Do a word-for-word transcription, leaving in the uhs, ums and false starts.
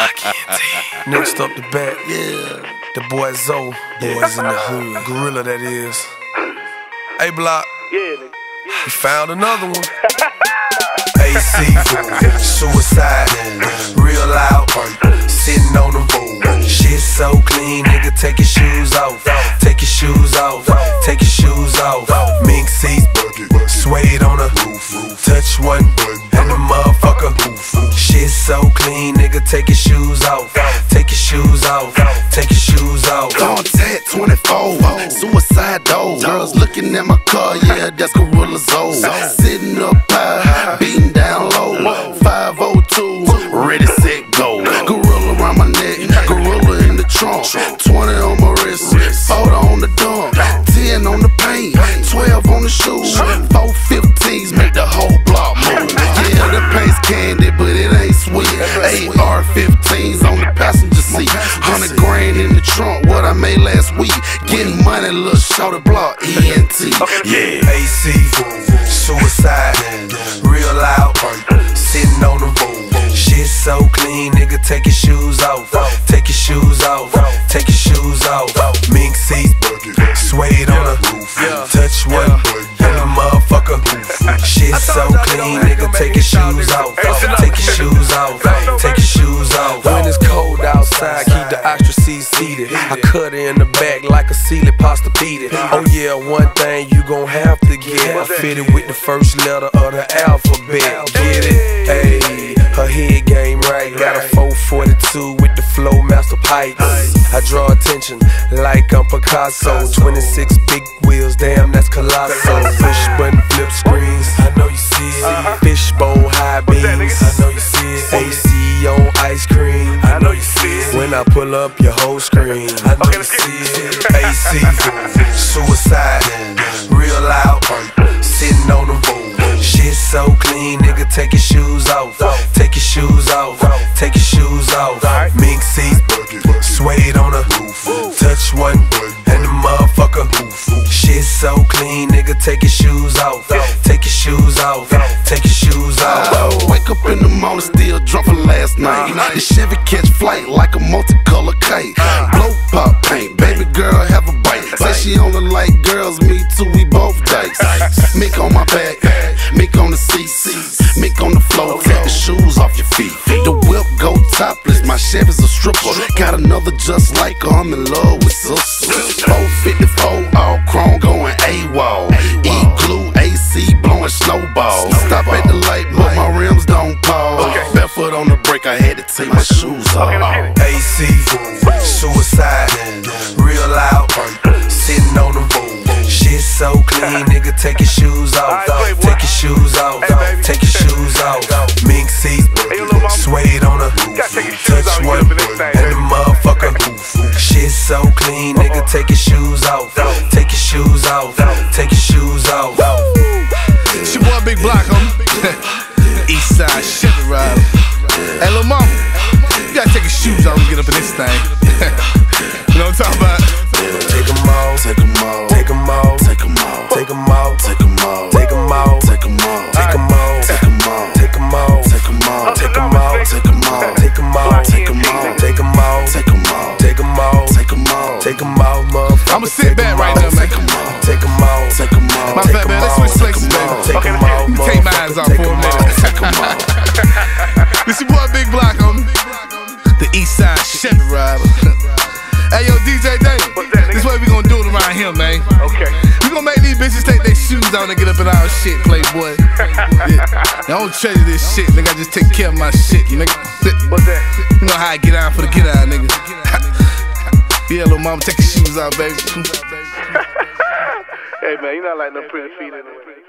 I can't take. Next up the bat, yeah. The boy Zoe, boys in the hood, gorilla that is. Hey Block, yeah, nigga. Yeah. We found another one. A C food, suicide, real loud, sitting on the boat. Shit so clean, nigga. Take your shoes off, take your shoes off, take your shoes off. Mink seats, suede on the roof, touch one button and the motherfucker. Shit so clean, nigga. Take your shoes off, take your shoes off, take your shoes off. Contact twenty-four, suicide dough. Girls looking at my car, yeah, that's Gorilla Zoe. Sitting up high, beating down low. five oh two, ready, set, go. Gorilla around my neck, gorilla in the trunk. twenty on my wrist, soda on the dump. ten on the paint, twelve on the shoes. four fifteens make the whole block move. Yeah, the paint's candy, but it ain't sweet. A R fifteens on the passenger seat. Hundred grand in the trunk, what I made last week. Getting money, little short of Block Ent. Yeah, A C, suicide, real loud, sitting on the road. Shit so clean, nigga. Take your shoes off, take your shoes off, take your shoes off. Mink seats, suede on the roof, touch one and the motherfucker. Shit so clean, nigga. Take your shoes off, take your shoes off, take your shoes off. When it's cold outside, keep the ostrich seats seated. I cut it in the back like a sealy pasta beaded. Oh yeah, one thing you gon' have to get. I fit it with the first letter of the alphabet. Get it? Ayy, her head game right. Got a four forty-two with the flow master pipes. I draw attention like I'm Picasso. Twenty-six big wheels, damn, that's colossal. Push button flip screens, I know you see it. Fishbone high beams, I know you see it. A C on ice cream, I know you see it. When I pull up your whole screen, I know you see it. A C, suicide, real loud, sitting on the road. Shit so clean, nigga. Take your shoes off, take your shoes off, take your shoes off. Mink seats, suede on the roof, touch one and the motherfucker. Shit so clean, nigga. Take your shoes off, take your shoes off, take your shoes off. Oh, wake up in the morning, still drunk from last night. The Chevy catch flight like a multicolored kite. Blow pop paint, baby girl have a bite. Say she only like girls, me too, we both dykes. Mink on my back, mink on the seats, mink on the floor. Take the shoes off your feet. The whip go topless, my Chevy's a stripper. Got another just like her, I'm in love with sis. four fifty-four, all chrome going AWOL. E-glue, A C, blowing snowballs. Stop at the light, but my rims don't pause. Barefoot on the brake, I had to take my shoes off. A C, suicide, real loud, sitting on the road. Shit so clean, nigga. Take your shoes off, take your shoes off, take your shoes off. Mink seats, suede on the roof, touch one and the motherfucker. Shit so clean, nigga. Take your shoes off, take your shoes off, take your shoes off. It's your boy Big Block, homie. Eastside Chevy ride. Hey, little mama, you gotta take your shoes off and get up in this thing. You know what I'm talking about? Take 'em all, take 'em all, take 'em all, take 'em all, take 'em all, take 'em all, take 'em all, take 'em all, take 'em all, take 'em all, take 'em all, take 'em all, take 'em all, take 'em all, take 'em all, take 'em all, take 'em all, take 'em all, take 'em all, take 'em all, take 'em all, motherfucker. I'ma sit back right now, man. Take 'em all, take 'em all, take 'em all. My bad, man. Let's switch places, baby. Take 'em all, take my eyes off for a minute. Take 'em all. This your boy Big Block on the Eastside Chevy Rider. Hey yo, D J Dave, this way we gon' do it around here, man. Okay. We gon' make these bitches take their shoes on and get up in our shit, playboy. Yeah. Now, I don't treasure this shit, nigga. I just take care of my shit, nigga. What's that? You know how I get out for the get out, nigga. Yeah, little mama, take your shoes out, baby. Hey man, you not like no pretty feet in it.